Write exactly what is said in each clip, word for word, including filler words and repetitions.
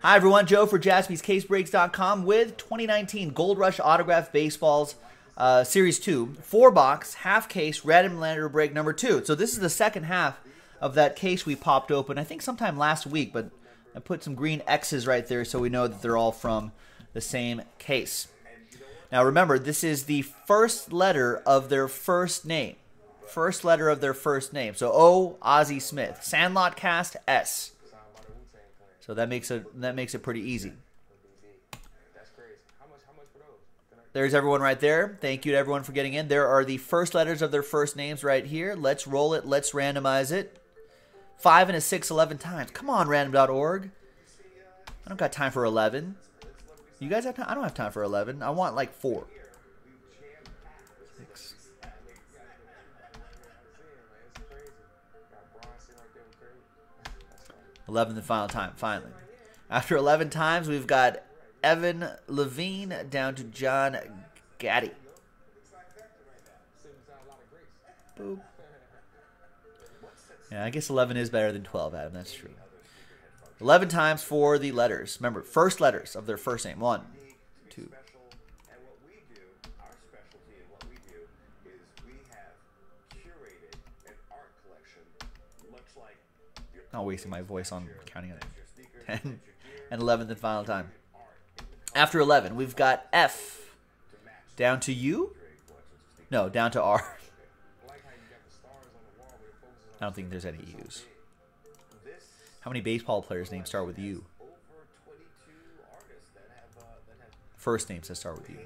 Hi everyone, Joe for Jaspys Case Breaks dot com with twenty nineteen Gold Rush Autograph Baseballs uh, Series two. Four box, half case, random letter break number two. So this is the second half of that case we popped open, I think sometime last week, but I put some green X's right there so we know that they're all from the same case. Now remember, this is the first letter of their first name. First letter of their first name. So O, Ozzie Smith. Sandlot cast, S. So that makes it that makes it pretty easy. There's everyone right there. Thank you to everyone for getting in. There are the first letters of their first names right here. Let's roll it. Let's randomize it. Five and a six, eleven times. Come on, random dot org. I don't got time for eleven. You guys have time? I don't have time for eleven. I want like four. Six. eleven the final time, finally. After eleven times, we've got Evan Levine down to John Gaddy. Boop. Yeah, I guess eleven is better than twelve, Adam. That's true. eleven times for the letters. Remember, first letters of their first name. One, two. Not wasting my voice on counting it. ten and eleventh and final time. After eleven, we've got F down to U. No, down to R. I don't think there's any U's. How many baseball players' names start with U? First names that start with U.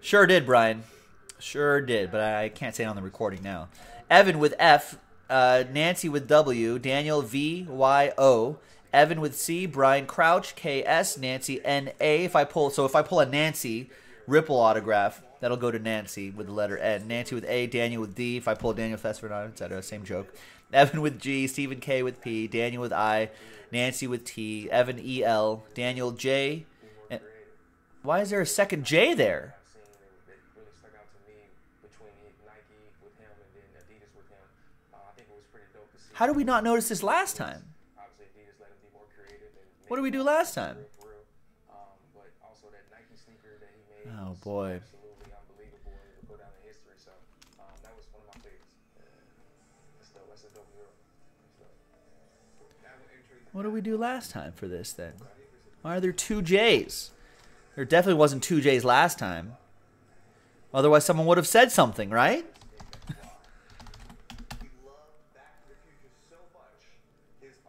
Sure did, Brian. Sure did, but I can't say it on the recording now. Evan with F, uh, Nancy with W, Daniel V, Y, O, Evan with C, Brian Crouch, K, S, Nancy, N, A. If I pull, so if I pull a Nancy Ripple autograph, that'll go to Nancy with the letter N. Nancy with A, Daniel with D. If I pull Daniel Fesford on, et cetera. Same joke. Evan with G, Stephen K with P, Daniel with I, Nancy with T, Evan E, L, Daniel J. And why is there a second J there? How did we not notice this last time? What did we do last time? Oh boy. What did we do last time for this then? Why are there two J's? There definitely wasn't two J's last time. Otherwise someone would have said something, right?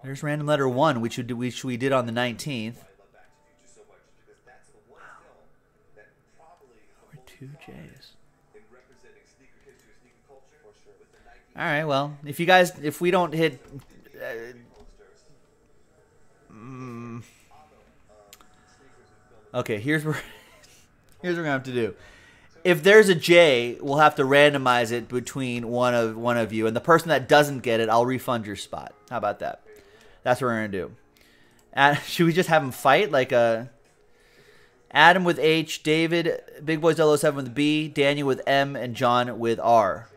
There's random letter one, which we did on the nineteenth. Or two J's. All right, well, if you guys, if we don't hit, uh, mm, okay, here's what, here's what we're gonna have to do. If there's a J, we'll have to randomize it between one of one of you, and the person that doesn't get it, I'll refund your spot. How about that? That's what we're going to do. Ad, should we just have them fight? Like a Adam with H, David, Big Boys double oh seven with B, Daniel with M, and John with R.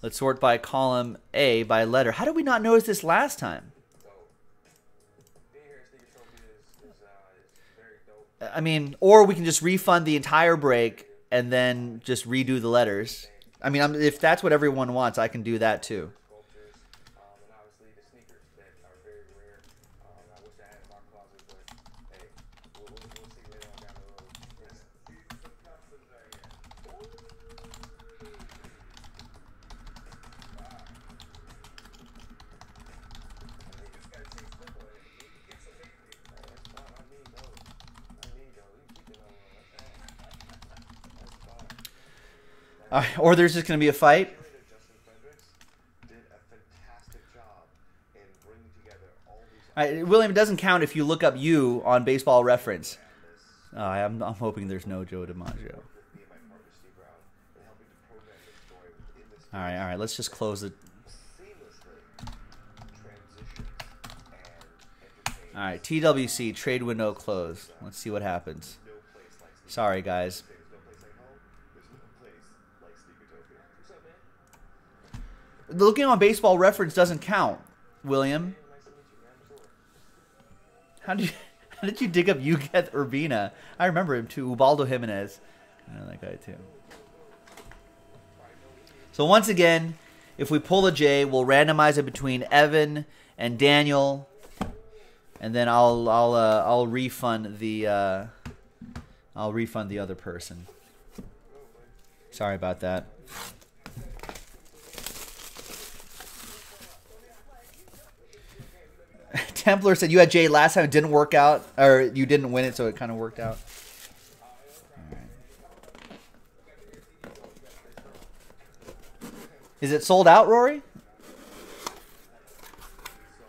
Let's sort by column A by letter. How did we not notice this last time? I mean, or we can just refund the entire break and then just redo the letters. I mean, I'm, if that's what everyone wants, I can do that too. Uh, or there's just going to be a fight. I, William, it doesn't count if you look up you on Baseball Reference. Uh, I'm, I'm hoping there's no Joe DiMaggio. All right, all right. Let's just close it. All right, T W C, trade window closed. Let's see what happens. Sorry, guys. Looking on Baseball Reference doesn't count, William. How did you, how did you dig up Yuketh Urbina? I remember him too. Ubaldo Jimenez. I know that guy too. So once again, if we pull a J, we'll randomize it between Evan and Daniel, and then I'll I'll uh, I'll refund the uh, I'll refund the other person. Sorry about that. Templar said you had Jay last time. It didn't work out, or you didn't win it, so it kind of worked out. Is it sold out, Rory?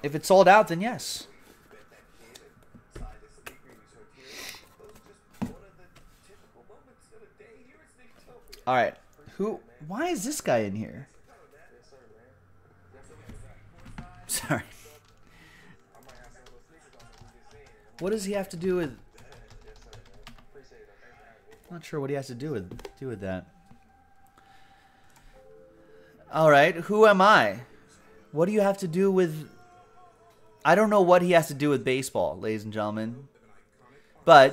If it's sold out, then yes. All right. Who? Why is this guy in here? Sorry. What does he have to do with? Not sure what he has to do with do with that. All right, who am I? What do you have to do with... I don't know what he has to do with baseball, ladies and gentlemen. But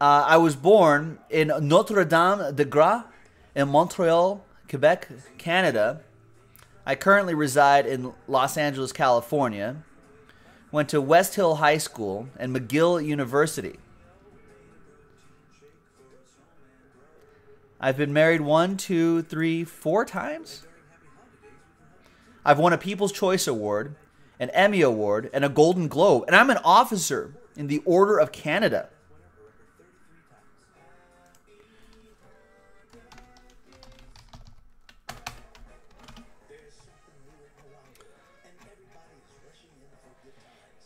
uh, I was born in Notre Dame de Gras in Montreal, Quebec, Canada. I currently reside in Los Angeles, California. Went to West Hill High School and McGill University. I've been married one, two, three, four times. I've won a People's Choice Award, an Emmy Award, and a Golden Globe. And I'm an officer in the Order of Canada.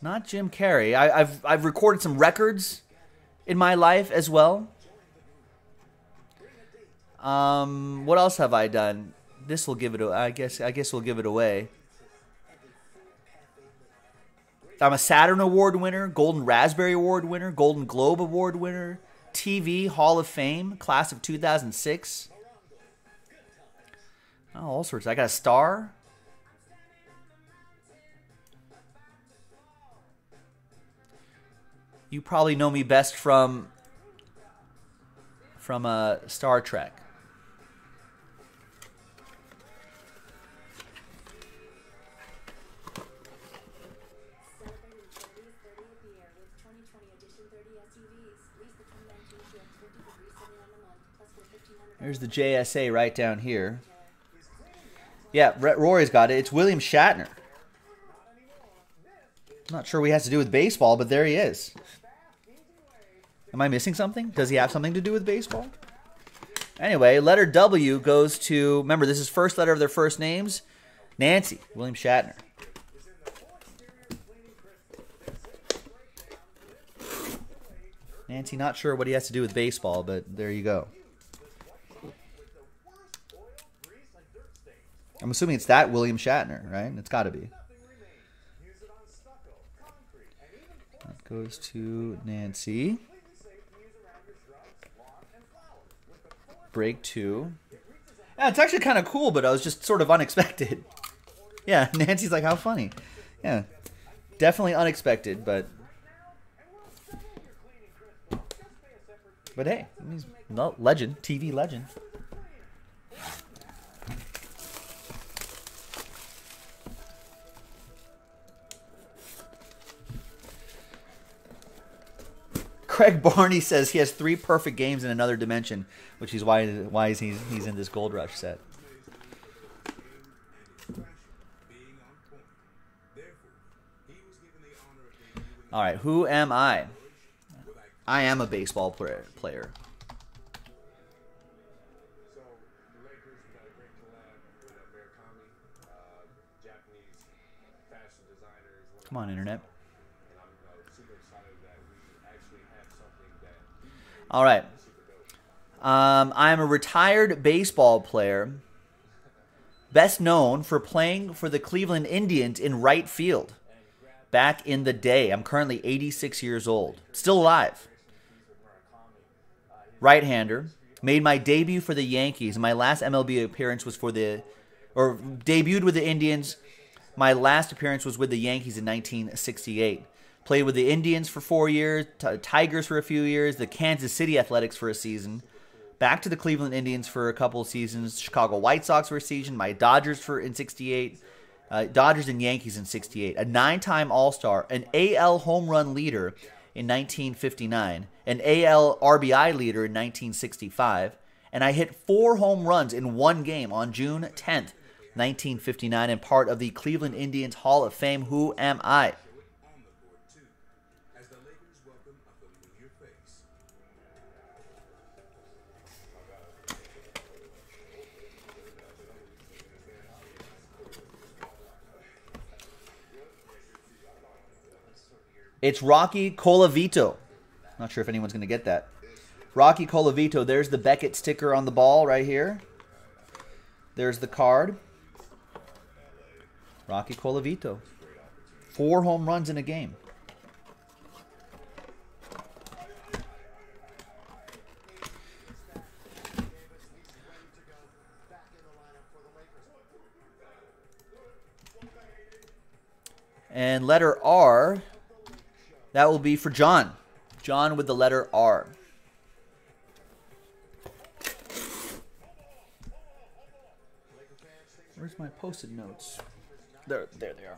Not Jim Carrey. I, I've, I've recorded some records in my life as well. Um, what else have I done? This will give it I guess I guess we'll give it away. I'm a Saturn Award winner, Golden Raspberry Award winner, Golden Globe Award winner, T V Hall of Fame, class of two thousand six. Oh, all sorts. I got a star. You probably know me best from from uh, Star Trek. There's the J S A right down here. Yeah, Rory's got it. It's William Shatner. Not sure what he has to do with baseball, but there he is. Am I missing something? Does he have something to do with baseball? Anyway, letter W goes to, remember, this is first letter of their first names. Nancy, William Shatner. Nancy, not sure what he has to do with baseball, but there you go. I'm assuming it's that William Shatner, right? It's got to be. That goes to Nancy. Break two. Yeah, it's actually kind of cool, but I was just sort of unexpected. Yeah, Nancy's like, how funny. Yeah, definitely unexpected, but... But hey, he's a legend, T V legend. Craig Barney says he has three perfect games in another dimension, which is why why he's he's in this Gold Rush set. All right, who am I? I am a baseball player. Player. Come on, internet. All right. Um, I am a retired baseball player, best known for playing for the Cleveland Indians in right field. back in the day. I'm currently eighty-six years old, still alive. Right-hander, made my debut for the Yankees. My last M L B appearance was for the, or debuted with the Indians. My last appearance was with the Yankees in nineteen sixty-eight. Played with the Indians for four years, t Tigers for a few years, the Kansas City Athletics for a season, back to the Cleveland Indians for a couple seasons, Chicago White Sox for a season, my Dodgers for in sixty-eight, uh, Dodgers and Yankees in sixty-eight, a nine-time All-Star, an A L home run leader in nineteen fifty-nine, an A L R B I leader in nineteen sixty-five, and I hit four home runs in one game on June tenth, nineteen fifty-nine, and part of the Cleveland Indians Hall of Fame. Who am I? It's Rocky Colavito. Not sure if anyone's going to get that. Rocky Colavito. There's the Beckett sticker on the ball right here. There's the card. Rocky Colavito. Four home runs in a game. And letter R. That will be for John. John with the letter R. Where's my post-it notes? There, there they are.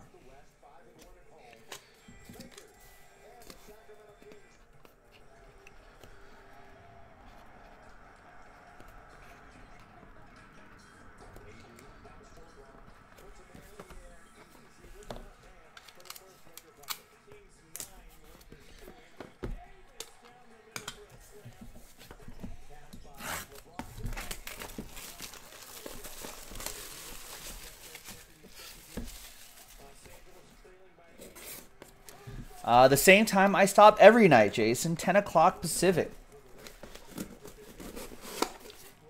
Uh, the same time I stop every night, Jason, ten o'clock Pacific.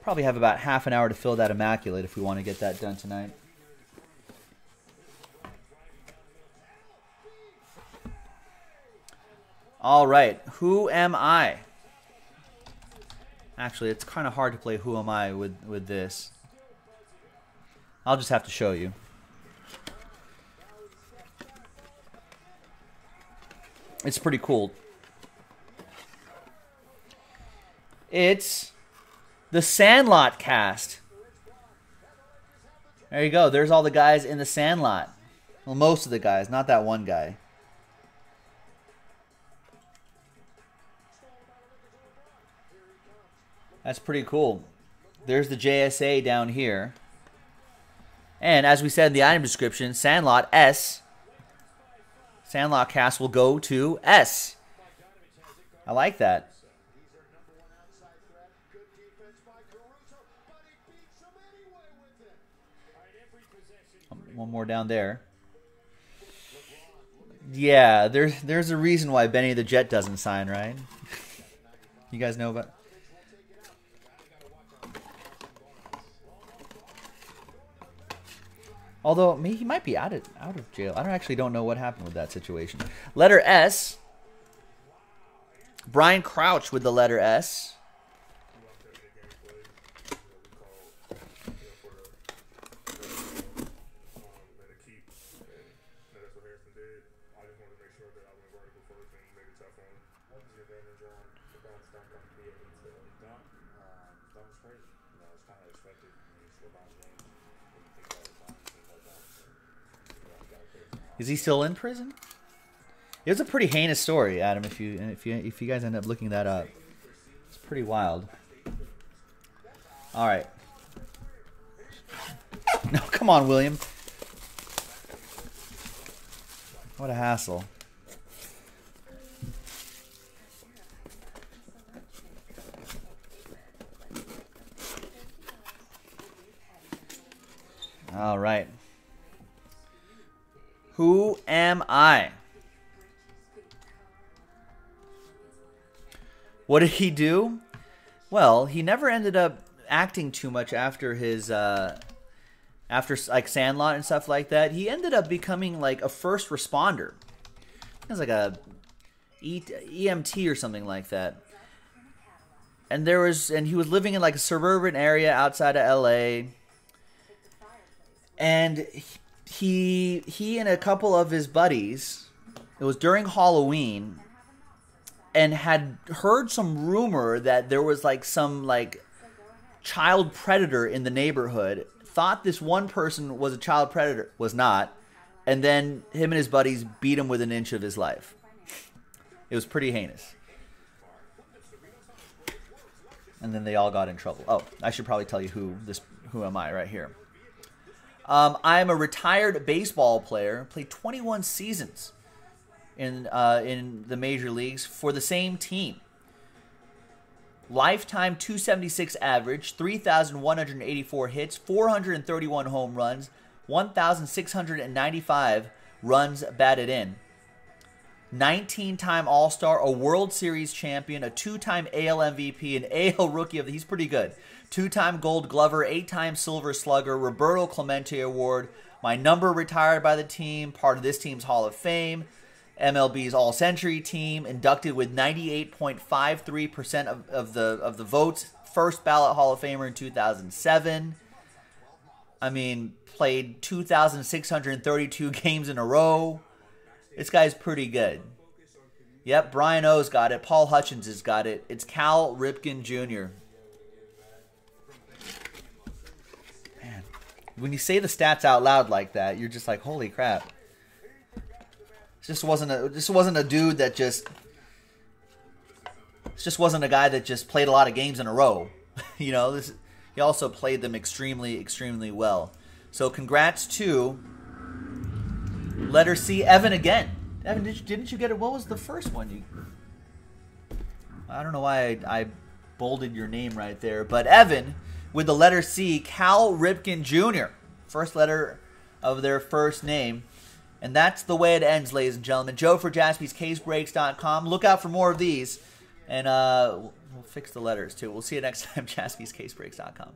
Probably have about half an hour to fill that immaculate if we want to get that done tonight. All right, who am I? Actually, it's kind of hard to play who am I with, with this. I'll just have to show you. It's pretty cool. It's the Sandlot cast. There you go. There's all the guys in the Sandlot. Well, most of the guys, not that one guy. That's pretty cool. There's the J S A down here. And as we said in the item description, Sandlot S. Sandlot cast will go to S. I like that. One more down there. Yeah, there's there's a reason why Benny the Jet doesn't sign, right? You guys know about. Although he might be out of, out of jail. I don't, actually don't know what happened with that situation. Letter S. Brian Crouch with the letter S. Is he still in prison? It was a pretty heinous story, Adam. If you if you if you guys end up looking that up, it's pretty wild. All right. No, come on, William. What a hassle. All right. Who am I? What did he do? Well, he never ended up acting too much after his, uh, after like Sandlot and stuff like that. He ended up becoming like a first responder. it was like a E M T or something like that. And there was, and he was living in like a suburban area outside of L A. And he, he and a couple of his buddies, it was during Halloween, and had heard some rumor that there was like some like child predator in the neighborhood. Thought this one person was a child predator, was not, and then him and his buddies beat him with an inch of his life. It was pretty heinous. And then they all got in trouble. Oh, I should probably tell you who this, who am I right here. Um, I'm a retired baseball player, played twenty-one seasons in, uh, in the major leagues for the same team. Lifetime two seventy-six average, three thousand one hundred eighty-four hits, four hundred thirty-one home runs, one thousand six hundred ninety-five runs batted in. nineteen-time All-Star, a World Series champion, a two-time A L M V P, an A L Rookie of the... He's pretty good. Two-time Gold Glover, eight-time Silver Slugger, Roberto Clemente Award, my number retired by the team, part of this team's Hall of Fame, M L B's All-Century team, inducted with ninety-eight point five three percent of, of the of the votes, first ballot Hall of Famer in two thousand seven. I mean, played two thousand six hundred thirty-two games in a row. This guy's pretty good. Yep, Brian O's got it. Paul Hutchins has got it. It's Cal Ripken Junior Man, when you say the stats out loud like that, you're just like, holy crap. Just wasn't a just wasn't a dude that just just wasn't a guy that just played a lot of games in a row. You know, this, he also played them extremely, extremely well. So congrats to letter C, Evan again. Evan, did you, didn't you get it? What was the first one? You, I don't know why I, I bolded your name right there, but Evan with the letter C, Cal Ripken Junior First letter of their first name. And that's the way it ends, ladies and gentlemen. Joe for Jaspys Case Breaks dot com. Look out for more of these. And uh, we'll fix the letters, too. We'll see you next time, Jaspys Case Breaks dot com.